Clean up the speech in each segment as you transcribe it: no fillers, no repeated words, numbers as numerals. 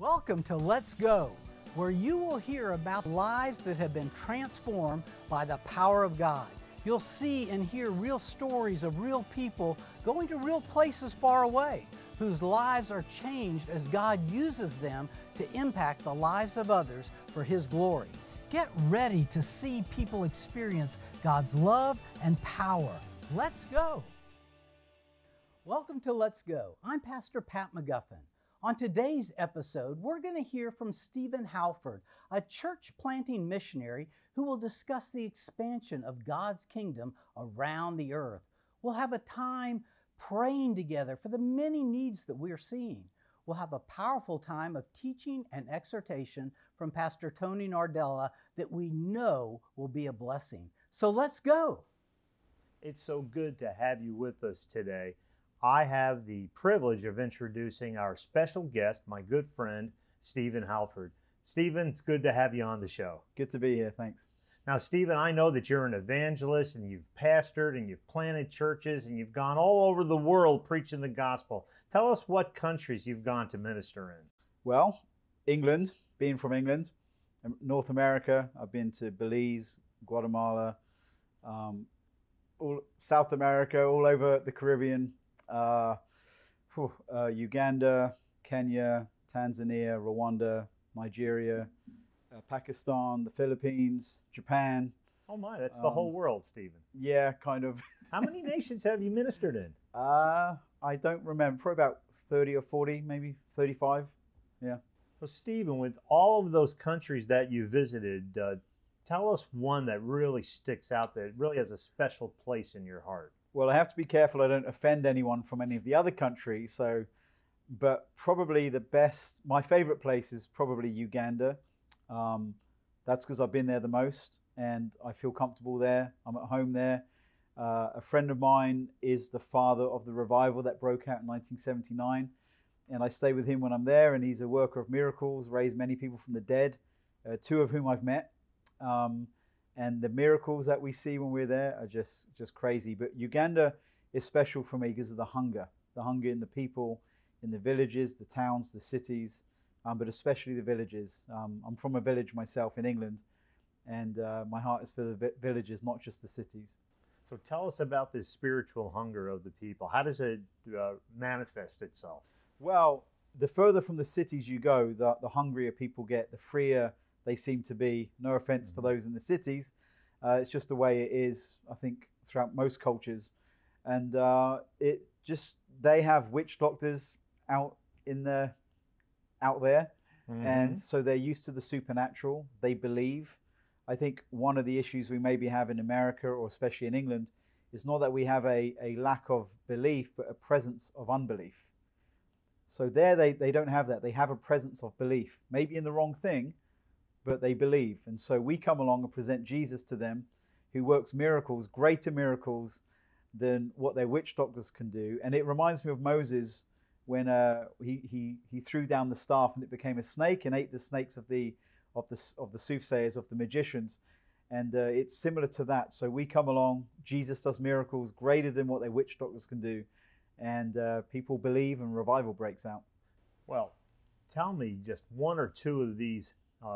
Welcome to Let's Go, where you will hear about lives that have been transformed by the power of God. You'll see and hear real stories of real people going to real places far away, whose lives are changed as God uses them to impact the lives of others for His glory. Get ready to see people experience God's love and power. Let's go. Welcome to Let's Go. I'm Pastor Pat McGuffin. On today's episode, we're going to hear from Stephen Halford, a church planting missionary who will discuss the expansion of God's kingdom around the earth. We'll have a time praying together for the many needs that we're seeing. We'll have a powerful time of teaching and exhortation from Pastor Tony Nardella that we know will be a blessing. So let's go. It's so good to have you with us today. I have the privilege of introducing our special guest, my good friend, Stephen Halford. Stephen, it's good to have you on the show. Good to be here, thanks. Now, Stephen, I know that you're an evangelist and you've pastored and you've planted churches and you've gone all over the world preaching the gospel. Tell us what countries you've gone to minister in. Well, England, being from England, North America, I've been to Belize, Guatemala, all South America, all over the Caribbean. Uganda, Kenya, Tanzania, Rwanda, Nigeria, Pakistan, the Philippines, Japan. Oh my, that's the whole world, Stephen. Yeah, kind of. How many nations have you ministered in? I don't remember, probably about 30 or 40, maybe 35, yeah. So Stephen, with all of those countries that you visited, tell us one that really sticks out, that really has a special place in your heart. Well, I have to be careful I don't offend anyone from any of the other countries. So, but probably the best, my favorite place is probably Uganda. That's because I've been there the most and I feel comfortable there. I'm at home there. A friend of mine is the father of the revival that broke out in 1979. And I stay with him when I'm there, and he's a worker of miracles, raised many people from the dead, two of whom I've met. And the miracles that we see when we're there are just crazy. But Uganda is special for me because of the hunger in the people, in the villages, the towns, the cities, but especially the villages. I'm from a village myself in England, and my heart is for the villages, not just the cities. So tell us about this spiritual hunger of the people. How does it manifest itself? Well, the further from the cities you go, the hungrier people get, the freer they seem to be. No offense for those in the cities. It's just the way it is, I think, throughout most cultures. And it just, they have witch doctors out there. Mm-hmm. And so they're used to the supernatural. They believe. I think one of the issues we maybe have in America, or especially in England, is not that we have a lack of belief, but a presence of unbelief. So there they don't have that. They have a presence of belief, maybe in the wrong thing, but they believe. And so we come along and present Jesus to them, who works miracles, greater miracles than what their witch doctors can do. And it reminds me of Moses when he threw down the staff and it became a snake and ate the snakes of the soothsayers, of the magicians. And it's similar to that. So we come along, Jesus does miracles greater than what their witch doctors can do. And people believe and revival breaks out. Well, tell me just one or two of these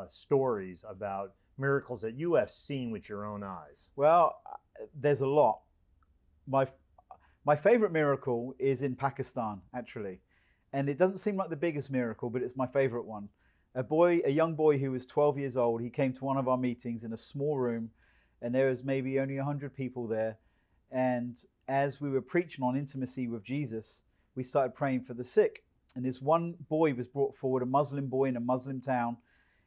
stories about miracles that you have seen with your own eyes. Well, there's a lot. My favorite miracle is in Pakistan, actually. And it doesn't seem like the biggest miracle, but it's my favorite one. A young boy who was 12 years old, he came to one of our meetings in a small room, and there was maybe only 100 people there. And as we were preaching on intimacy with Jesus, we started praying for the sick. And this one boy was brought forward, a Muslim boy in a Muslim town,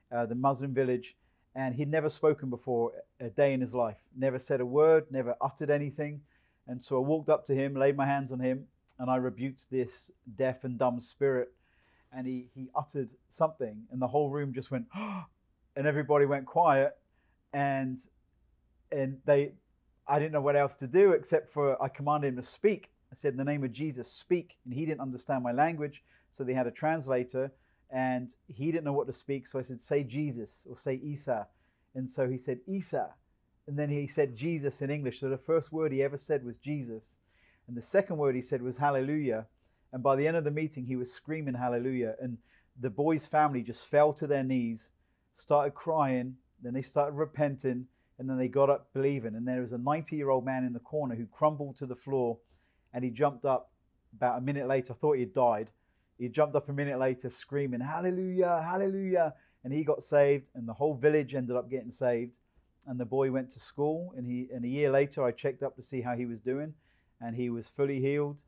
the Muslim village, and he'd never spoken before a day in his life, never said a word, never uttered anything. And so I walked up to him, laid my hands on him, and I rebuked this deaf and dumb spirit. And he uttered something, and the whole room just went, oh, and everybody went quiet. And I didn't know what else to do, except for I commanded him to speak. I said, in the name of Jesus, speak. And he didn't understand my language, so they had a translator. And he didn't know what to speak, so I said, say Jesus, or say Isa. And so he said, Isa. And then he said Jesus in English. So the first word he ever said was Jesus. And the second word he said was hallelujah. And by the end of the meeting, he was screaming hallelujah. And the boy's family just fell to their knees, started crying, then they started repenting, and then they got up believing. And there was a 90-year-old man in the corner who crumbled to the floor, and he jumped up about a minute later. I thought he had died. He jumped up a minute later screaming, "Hallelujah, hallelujah." And he got saved, and the whole village ended up getting saved. And the boy went to school, and a year later I checked up to see how he was doing, and he was fully healed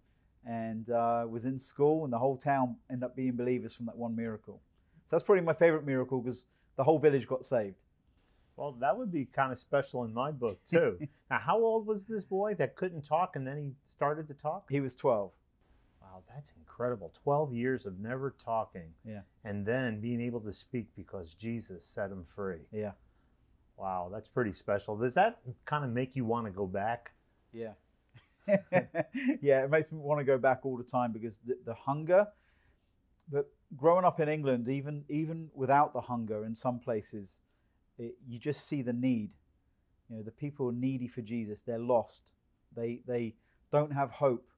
and was in school, and the whole town ended up being believers from that one miracle. So that's probably my favorite miracle, because the whole village got saved. Well, that would be kind of special in my book too. Now, how old was this boy that couldn't talk and then he started to talk? He was 12. Wow, that's incredible. 12 years of never talking, yeah, and then being able to speak because Jesus set him free. Yeah. Wow, that's pretty special. Does that kind of make you want to go back? Yeah. Yeah, it makes me want to go back all the time, because the hunger. But growing up in England, even without the hunger in some places, you just see the need. You know, the people are needy for Jesus. They're lost. They don't have hope.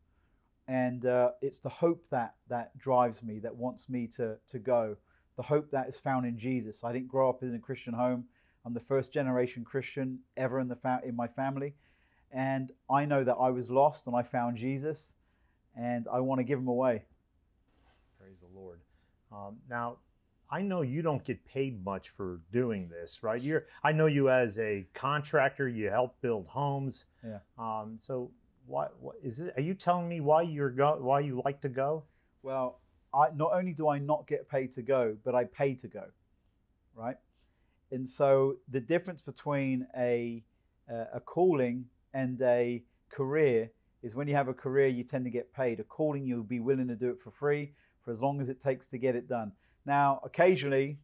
And it's the hope that drives me, that wants me to go. The hope that is found in Jesus. I didn't grow up in a Christian home. I'm the first generation Christian ever in my family. And I know that I was lost and I found Jesus, and I want to give him away. Praise the Lord. Now, I know you don't get paid much for doing this, right? I know you as a contractor, you help build homes. Yeah. So what is this, are you telling me why you like to go? Well, not only do I not get paid to go, but I pay to go, right? And so the difference between a calling and a career is, when you have a career, you tend to get paid. A calling, you'll be willing to do it for free for as long as it takes to get it done. Now, occasionally,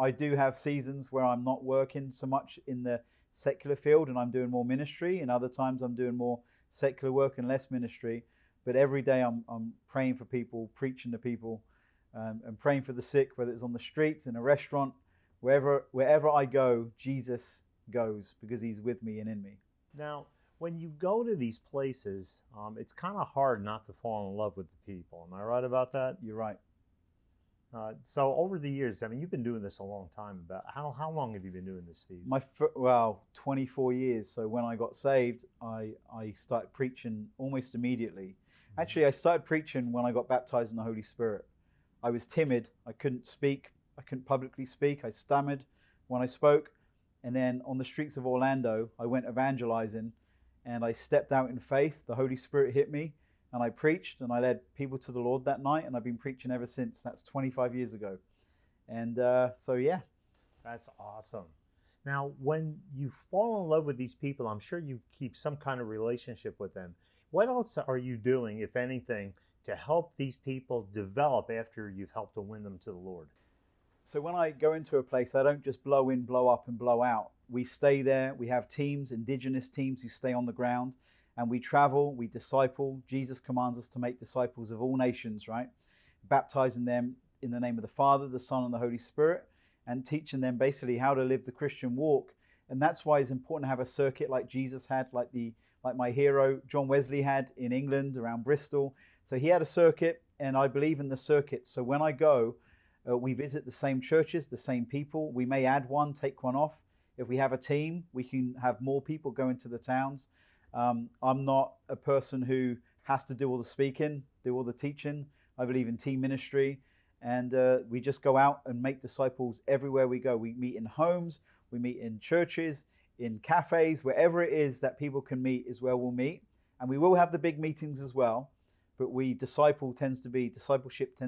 I do have seasons where I'm not working so much in the secular field and I'm doing more ministry, and other times I'm doing more secular work and less ministry. But every day I'm praying for people, preaching to people, and praying for the sick, whether it's on the streets, in a restaurant, wherever I go, Jesus goes, because he's with me and in me. Now, when you go to these places, it's kind of hard not to fall in love with the people. Am I right about that? You're right. So over the years, I mean, you've been doing this a long time. About how long have you been doing this, Steve? Well, 24 years. So when I got saved, I started preaching almost immediately. Mm-hmm. Actually, I started preaching when I got baptized in the Holy Spirit. I was timid. I couldn't speak. I couldn't publicly speak. I stammered when I spoke. And then on the streets of Orlando, I went evangelizing, and I stepped out in faith. The Holy Spirit hit me, and I preached, and I led people to the Lord that night, and I've been preaching ever since. That's 25 years ago. And so, yeah. That's awesome. Now, when you fall in love with these people, I'm sure you keep some kind of relationship with them. What else are you doing, if anything, to help these people develop after you've helped to win them to the Lord? So when I go into a place, I don't just blow in, blow up, and blow out. We stay there. We have teams, indigenous teams who stay on the ground, and we travel, we disciple. Jesus commands us to make disciples of all nations, right? Baptizing them in the name of the Father, the Son, and the Holy Spirit, and teaching them basically how to live the Christian walk. And that's why it's important to have a circuit like Jesus had, like my hero John Wesley had in England around Bristol. So he had a circuit, and I believe in the circuit. So when I go, we visit the same churches, the same people. We may add one, take one off. If we have a team, we can have more people go into the towns. I'm not a person who has to do all the speaking, do all the teaching. I believe in team ministry. And we just go out and make disciples everywhere we go. We meet in homes, we meet in churches, in cafes, wherever it is that people can meet is where we'll meet. And we will have the big meetings as well. But discipleship tends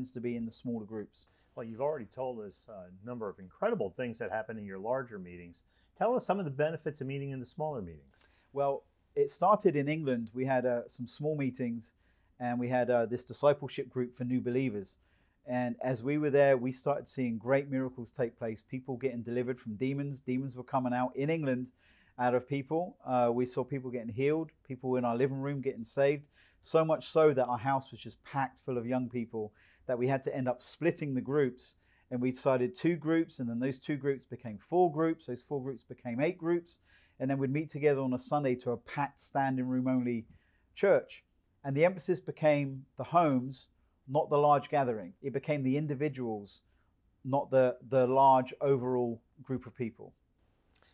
to be in the smaller groups. Well, you've already told us a number of incredible things that happen in your larger meetings. Tell us some of the benefits of meeting in the smaller meetings. Well, it started in England. We had some small meetings, and we had this discipleship group for new believers. And as we were there, we started seeing great miracles take place, people getting delivered from demons. Demons were coming out in England out of people. We saw people getting healed, people in our living room getting saved, so much so that our house was just packed full of young people that we had to end up splitting the groups. And we started two groups, and then those two groups became four groups. Those four groups became eight groups. And then we'd meet together on a Sunday to a packed standing room only church. And the emphasis became the homes, not the large gathering. It became the individuals, not the large overall group of people.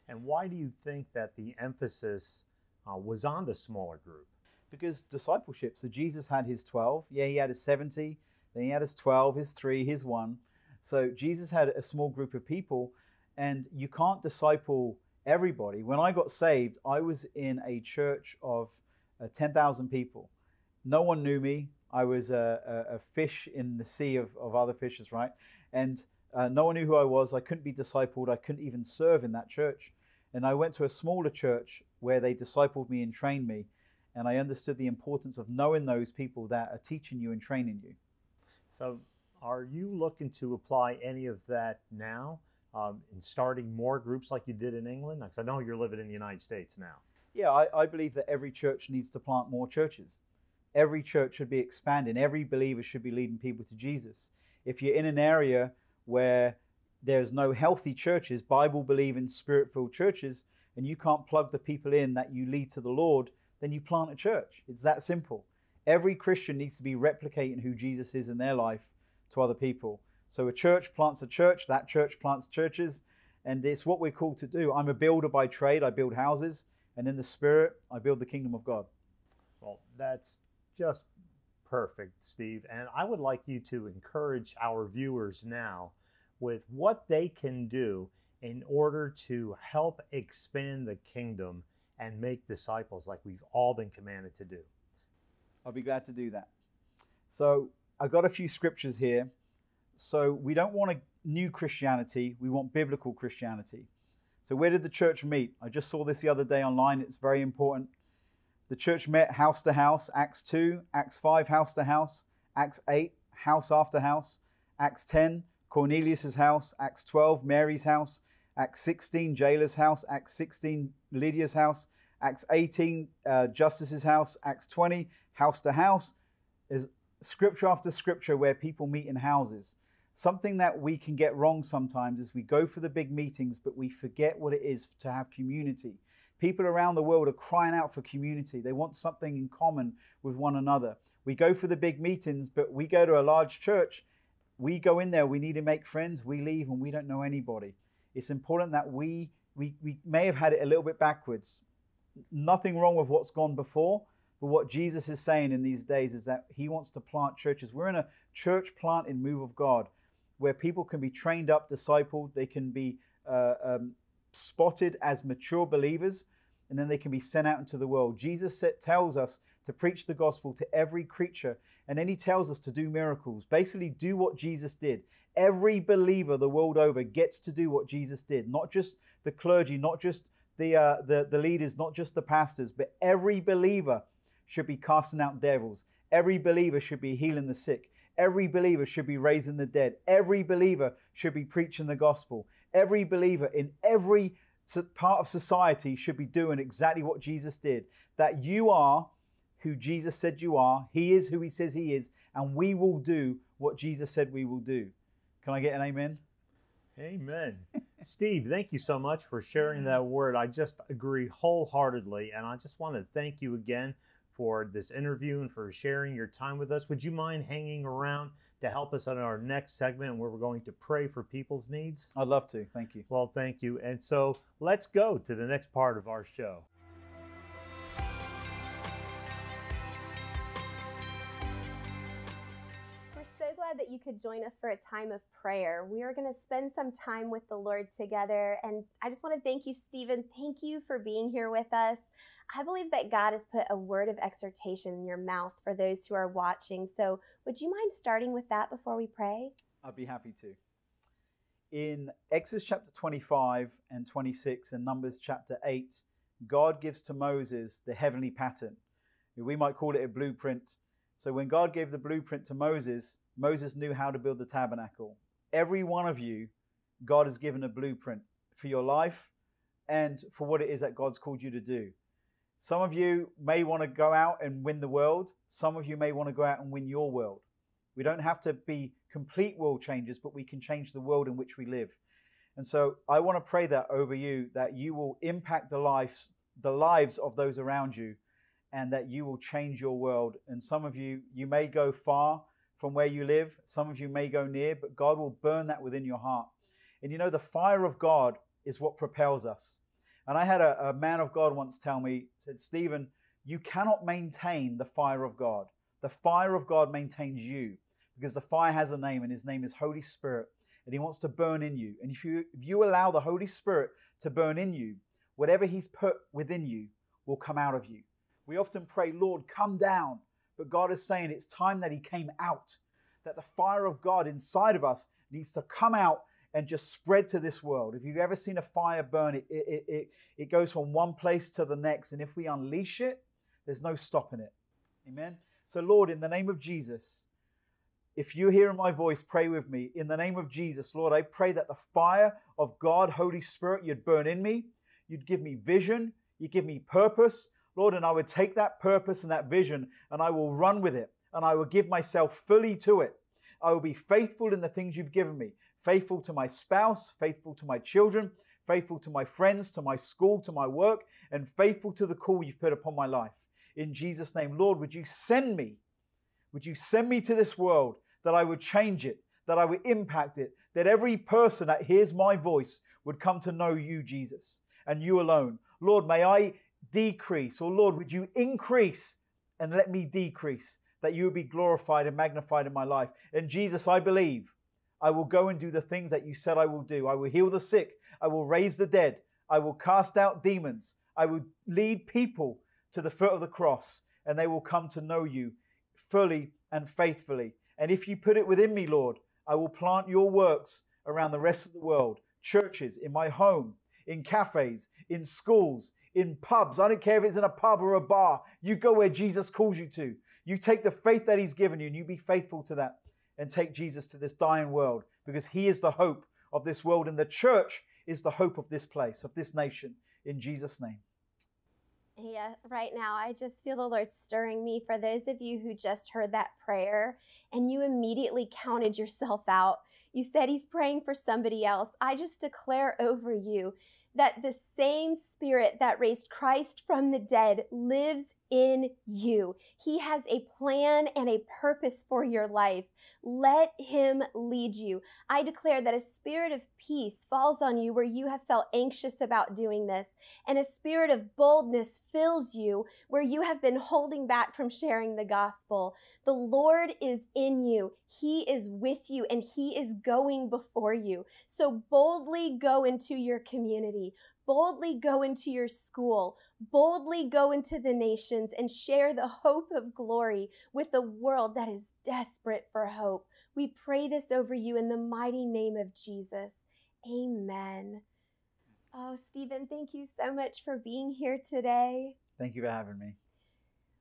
And why do you think that the emphasis was on the smaller group? Because discipleship. So Jesus had his 12. Yeah, he had his 70. Then he had his 12, his 3, his 1. So Jesus had a small group of people, and you can't disciple everybody. When I got saved, I was in a church of 10,000 people. No one knew me. I was a fish in the sea of other fishes, right? And no one knew who I was. I couldn't be discipled. I couldn't even serve in that church. And I went to a smaller church where they discipled me and trained me. And I understood the importance of knowing those people that are teaching you and training you. So are you looking to apply any of that now in starting more groups like you did in England? Because I know you're living in the United States now. Yeah, I believe that every church needs to plant more churches. Every church should be expanding. Every believer should be leading people to Jesus. If you're in an area where there's no healthy churches, Bible-believing, spirit-filled churches, and you can't plug the people in that you lead to the Lord, then you plant a church. It's that simple. Every Christian needs to be replicating who Jesus is in their life to other people. So a church plants a church, that church plants churches, and it's what we're called to do. I'm a builder by trade. I build houses, and in the Spirit, I build the kingdom of God. Well, that's just perfect, Steve. And I would like you to encourage our viewers now with what they can do in order to help expand the kingdom and make disciples like we've all been commanded to do. I'll be glad to do that. So I've got a few scriptures here. So we don't want a new Christianity. We want biblical Christianity. So where did the church meet? I just saw this the other day online. It's very important. The church met house to house, Acts 2, Acts 5, house to house, Acts 8, house after house, Acts 10, Cornelius' house, Acts 12, Mary's house, Acts 16, jailer's house, Acts 16, Lydia's house, Acts 18, Justus' house, Acts 20, house to house. There's scripture after scripture where people meet in houses. Something that we can get wrong sometimes is we go for the big meetings, but we forget what it is to have community. People around the world are crying out for community. They want something in common with one another. We go for the big meetings, but we go to a large church. We go in there, we need to make friends, we leave, and we don't know anybody. It's important that we may have had it a little bit backwards. Nothing wrong with what's gone before, but what Jesus is saying in these days is that he wants to plant churches. We're in a church planting move of God where people can be trained up, discipled, they can be spotted as mature believers, and then they can be sent out into the world. Jesus tells us to preach the gospel to every creature, and then he tells us to do miracles. Basically, do what Jesus did. Every believer the world over gets to do what Jesus did, not just the clergy, not just the leaders, not just the pastors, but every believer should be casting out devils. Every believer should be healing the sick. Every believer should be raising the dead. Every believer should be preaching the gospel. Every believer in every part of society should be doing exactly what Jesus did. That you are who Jesus said you are. He is who he says he is. And we will do what Jesus said we will do. Can I get an amen? Amen. Steve, thank you so much for sharing that word. I just agree wholeheartedly. And I just want to thank you again for this interview and for sharing your time with us. Would you mind hanging around to help us on our next segment where we're going to pray for people's needs? I'd love to. Thank you. Well, thank you. And so let's go to the next part of our show. We're so glad that you could join us for a time of prayer. We are going to spend some time with the Lord together. And I just want to thank you, Stephen. Thank you for being here with us. I believe that God has put a word of exhortation in your mouth for those who are watching. So would you mind starting with that before we pray? I'd be happy to. In Exodus chapter 25 and 26 and Numbers chapter 8, God gives to Moses the heavenly pattern. We might call it a blueprint. So when God gave the blueprint to Moses, Moses knew how to build the tabernacle. Every one of you, God has given a blueprint for your life and for what it is that God's called you to do. Some of you may want to go out and win the world. Some of you may want to go out and win your world. We don't have to be complete world changers, but we can change the world in which we live. And so I want to pray that over you, that you will impact the lives of those around you, and that you will change your world. And some of you, you may go far, from where you live. Some of you may go near, but God will burn that within your heart. And you know, the fire of God is what propels us. And I had a man of God once tell me, said, Stephen, you cannot maintain the fire of God. The fire of God maintains you, because the fire has a name, and his name is Holy Spirit. And he wants to burn in you. And if you allow the Holy Spirit to burn in you, whatever he's put within you will come out of you. We often pray, Lord, come down. But God is saying it's time that he came out, that the fire of God inside of us needs to come out and just spread to this world. If you've ever seen a fire burn, it goes from one place to the next. And if we unleash it, there's no stopping it. Amen. So, Lord, in the name of Jesus, if you're hearing my voice, pray with me. In the name of Jesus, Lord, I pray that the fire of God, Holy Spirit, you'd burn in me. You'd give me vision. You'd give me purpose. Lord, and I would take that purpose and that vision, and I will run with it, and I will give myself fully to it. I will be faithful in the things you've given me, faithful to my spouse, faithful to my children, faithful to my friends, to my school, to my work, and faithful to the call you've put upon my life. In Jesus' name, Lord, would you send me? Would you send me to this world that I would change it, that I would impact it, that every person that hears my voice would come to know you, Jesus, and you alone. Lord, may I decrease, or Lord, would you increase and let me decrease, that you would be glorified and magnified in my life. And Jesus, I believe I will go and do the things that you said I will do. I will heal the sick. I will raise the dead. I will cast out demons. I will lead people to the foot of the cross, and they will come to know you fully and faithfully. And if you put it within me, Lord, I will plant your works around the rest of the world, churches, in my home, in cafes, in schools, in pubs. I don't care if it's in a pub or a bar. You go where Jesus calls you to. You take the faith that he's given you, and you be faithful to that, and take Jesus to this dying world, because he is the hope of this world, and the church is the hope of this place, of this nation, in Jesus' name. Yeah, right now I just feel the Lord stirring me. For those of you who just heard that prayer and you immediately counted yourself out, you said he's praying for somebody else. I just declare over you that the same Spirit that raised Christ from the dead lives in you. He has a plan and a purpose for your life. Let him lead you. I declare that a spirit of peace falls on you where you have felt anxious about doing this, and a spirit of boldness fills you where you have been holding back from sharing the gospel. The Lord is in you. He is with you, and he is going before you. So boldly go into your community. Boldly go into your school. Boldly go into the nations and share the hope of glory with a world that is desperate for hope. We pray this over you in the mighty name of Jesus. Amen. Oh, Stephen, thank you so much for being here today. Thank you for having me.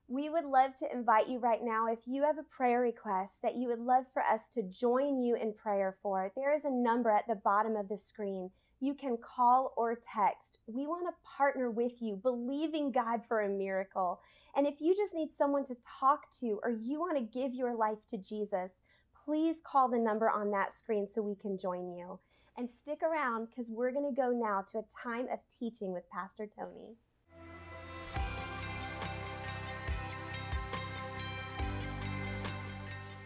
We would love to invite you right now, if you have a prayer request that you would love for us to join you in prayer for, there is a number at the bottom of the screen. You can call or text. We want to partner with you, believing God for a miracle. And if you just need someone to talk to, or you want to give your life to Jesus, please call the number on that screen so we can join you. And stick around, because we're going to go now to a time of teaching with Pastor Tony.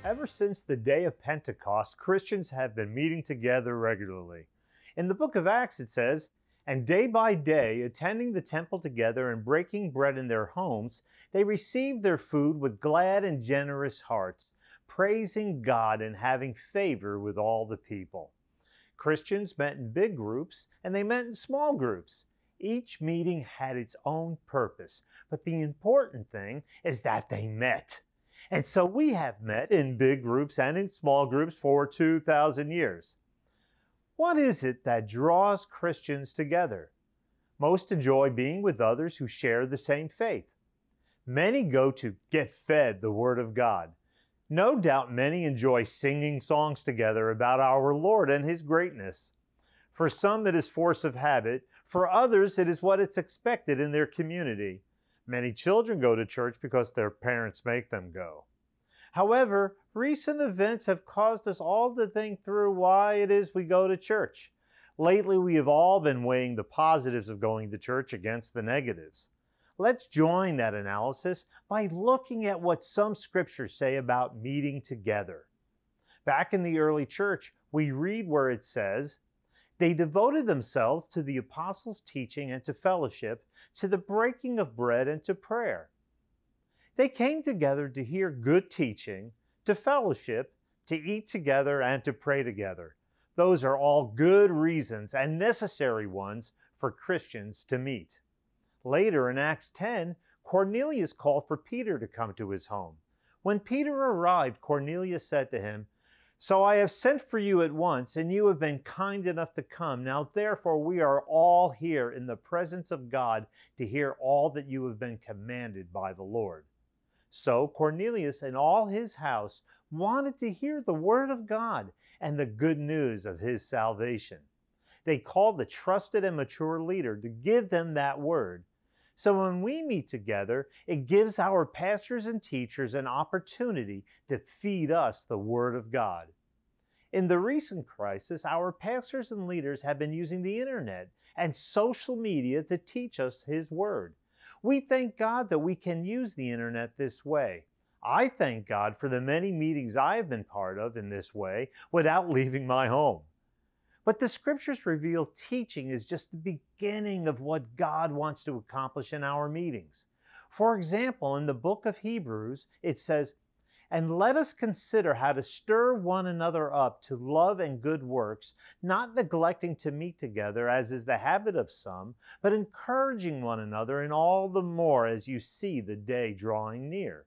Ever since the day of Pentecost, Christians have been meeting together regularly. In the book of Acts, it says, "And day by day, attending the temple together and breaking bread in their homes, they received their food with glad and generous hearts, praising God and having favor with all the people." Christians met in big groups, and they met in small groups. Each meeting had its own purpose, but the important thing is that they met. And so we have met in big groups and in small groups for 2,000 years. What is it that draws Christians together? Most enjoy being with others who share the same faith. Many go to get fed the Word of God. No doubt many enjoy singing songs together about our Lord and His greatness. For some it is force of habit, for others it is what is expected in their community. Many children go to church because their parents make them go. However, recent events have caused us all to think through why it is we go to church. Lately, we have all been weighing the positives of going to church against the negatives. Let's join that analysis by looking at what some scriptures say about meeting together. Back in the early church, we read where it says, "They devoted themselves to the apostles' teaching and to fellowship, to the breaking of bread and to prayer." They came together to hear good teaching, to fellowship, to eat together, and to pray together. Those are all good reasons and necessary ones for Christians to meet. Later in Acts 10, Cornelius called for Peter to come to his home. When Peter arrived, Cornelius said to him, "So I have sent for you at once, and you have been kind enough to come. Now therefore we are all here in the presence of God to hear all that you have been commanded by the Lord." So Cornelius and all his house wanted to hear the word of God and the good news of his salvation. They called the trusted and mature leader to give them that word. So when we meet together, it gives our pastors and teachers an opportunity to feed us the Word of God. In the recent crisis, our pastors and leaders have been using the internet and social media to teach us His Word. We thank God that we can use the internet this way. I thank God for the many meetings I have been part of in this way without leaving my home. But the scriptures reveal teaching is just the beginning of what God wants to accomplish in our meetings. For example, in the book of Hebrews, it says, "And let us consider how to stir one another up to love and good works, not neglecting to meet together, as is the habit of some, but encouraging one another, and all the more as you see the day drawing near."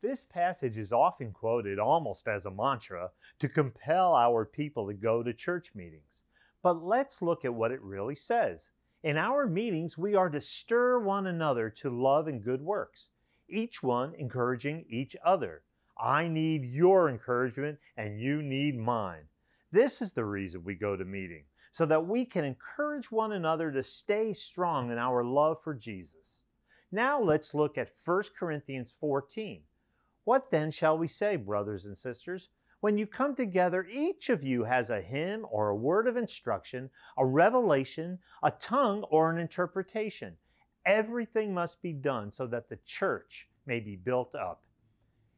This passage is often quoted almost as a mantra to compel our people to go to church meetings. But let's look at what it really says. In our meetings, we are to stir one another to love and good works, each one encouraging each other. I need your encouragement and you need mine. This is the reason we go to meeting, so that we can encourage one another to stay strong in our love for Jesus. Now let's look at 1 Corinthians 14. "What then shall we say, brothers and sisters? When you come together, each of you has a hymn or a word of instruction, a revelation, a tongue, or an interpretation. Everything must be done so that the church may be built up."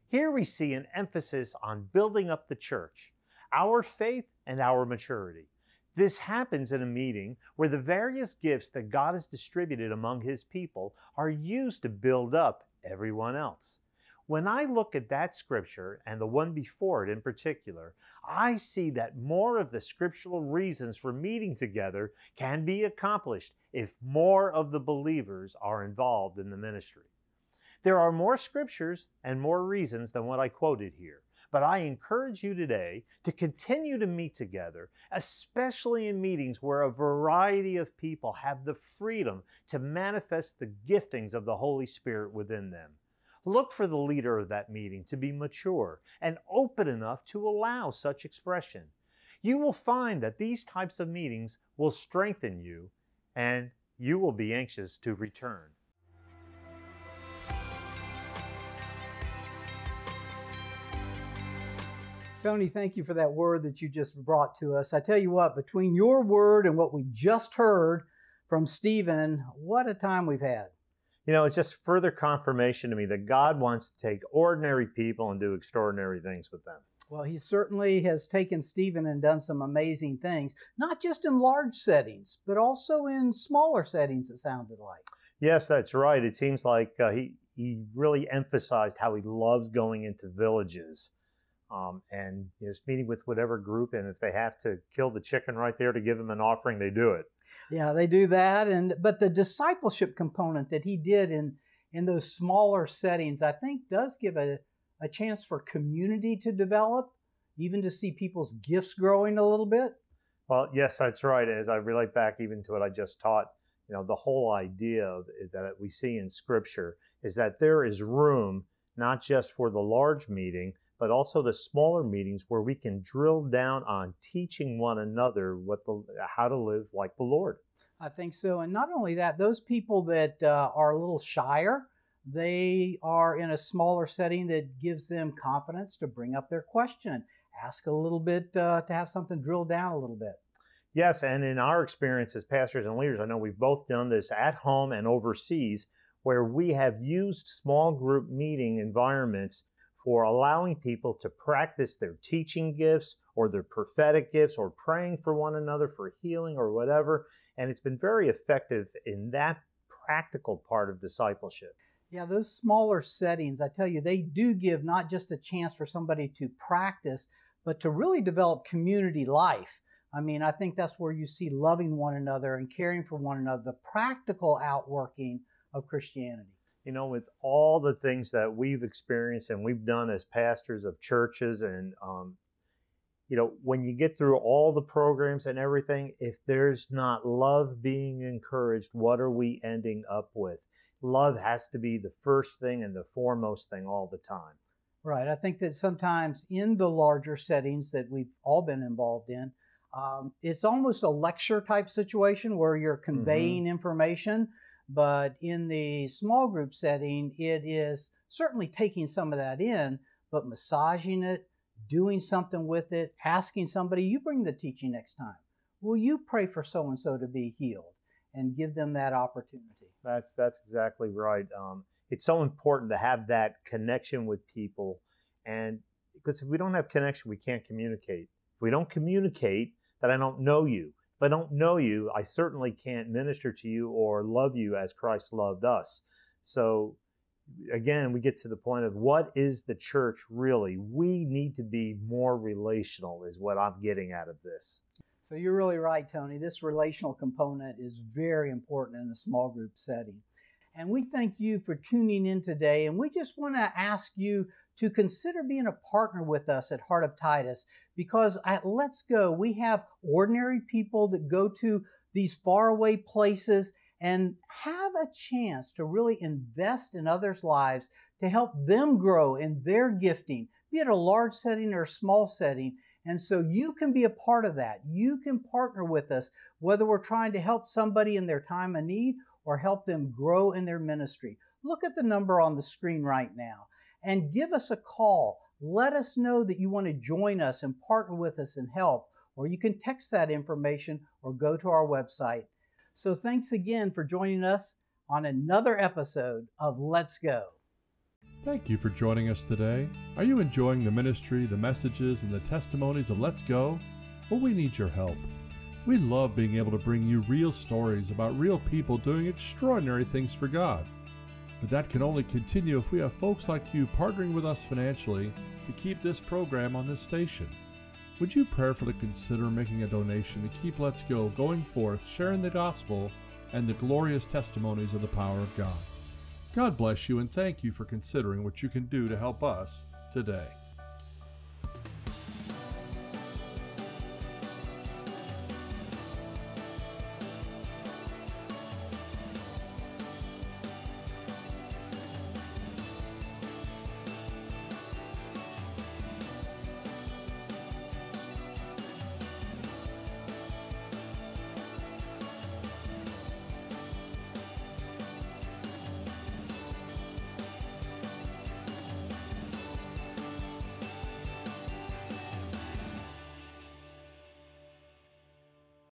Here we see an emphasis on building up the church, our faith, and our maturity. This happens in a meeting where the various gifts that God has distributed among His people are used to build up everyone else. When I look at that scripture, and the one before it in particular, I see that more of the scriptural reasons for meeting together can be accomplished if more of the believers are involved in the ministry. There are more scriptures and more reasons than what I quoted here, but I encourage you today to continue to meet together, especially in meetings where a variety of people have the freedom to manifest the giftings of the Holy Spirit within them. Look for the leader of that meeting to be mature and open enough to allow such expression. You will find that these types of meetings will strengthen you, and you will be anxious to return. Tony, thank you for that word that you just brought to us. I tell you what, between your word and what we just heard from Stephen, what a time we've had. You know, it's just further confirmation to me that God wants to take ordinary people and do extraordinary things with them. Well, He certainly has taken Stephen and done some amazing things, not just in large settings, but also in smaller settings, it sounded like. Yes, that's right. It seems like he really emphasized how he loves going into villages and just meeting with whatever group, and if they have to kill the chicken right there to give him an offering, they do it. Yeah, they do that, but the discipleship component that he did in those smaller settings, I think does give a chance for community to develop, even to see people's gifts growing a little bit. Well, yes, that's right. As I relate back even to what I just taught, you know, the whole idea that we see in Scripture is that there is room not just for the large meeting, but also the smaller meetings where we can drill down on teaching one another how to live like the Lord. I think so. And not only that, those people that are a little shyer, they are in a smaller setting that gives them confidence to bring up their question, ask a little bit to have something drilled down a little bit. Yes, and in our experience as pastors and leaders, I know we've both done this at home and overseas, where we have used small group meeting environments for allowing people to practice their teaching gifts or their prophetic gifts or praying for one another for healing or whatever. And it's been very effective in that practical part of discipleship. Yeah, those smaller settings, I tell you, they do give not just a chance for somebody to practice, but to really develop community life. I mean, I think that's where you see loving one another and caring for one another, the practical outworking of Christianity. You know, with all the things that we've experienced and we've done as pastors of churches and, you know, when you get through all the programs and everything, if there's not love being encouraged, what are we ending up with? Love has to be the first thing and the foremost thing all the time. Right. I think that sometimes in the larger settings that we've all been involved in, it's almost a lecture type situation where you're conveying information, but in the small group setting, it is certainly taking some of that in, but massaging it, doing something with it, asking somebody, you bring the teaching next time. Will you pray for so-and-so to be healed and give them that opportunity? That's exactly right. It's so important to have that connection with people, and because if we don't have connection, we can't communicate. If we don't communicate, that I don't know you. If I don't know you, I certainly can't minister to you or love you as Christ loved us. So again, we get to the point of what is the church really? We need to be more relational is what I'm getting out of this. So you're really right, Tony. This relational component is very important in a small group setting. And we thank you for tuning in today. And we just want to ask you to consider being a partner with us at Heart of Titus, because at Let's Go, we have ordinary people that go to these faraway places and have a chance to really invest in others' lives to help them grow in their gifting, be it a large setting or a small setting. And so you can be a part of that. You can partner with us, whether we're trying to help somebody in their time of need or help them grow in their ministry. Look at the number on the screen right now and give us a call. Let us know that you want to join us and partner with us and help, or you can text that information or go to our website. So thanks again for joining us on another episode of Let's Go. Thank you for joining us today. Are you enjoying the ministry, the messages, and the testimonies of Let's Go? Well, we need your help. We love being able to bring you real stories about real people doing extraordinary things for God. But that can only continue if we have folks like you partnering with us financially to keep this program on this station. Would you prayerfully consider making a donation to keep Let's Go going forth, sharing the gospel and the glorious testimonies of the power of God? God bless you and thank you for considering what you can do to help us today.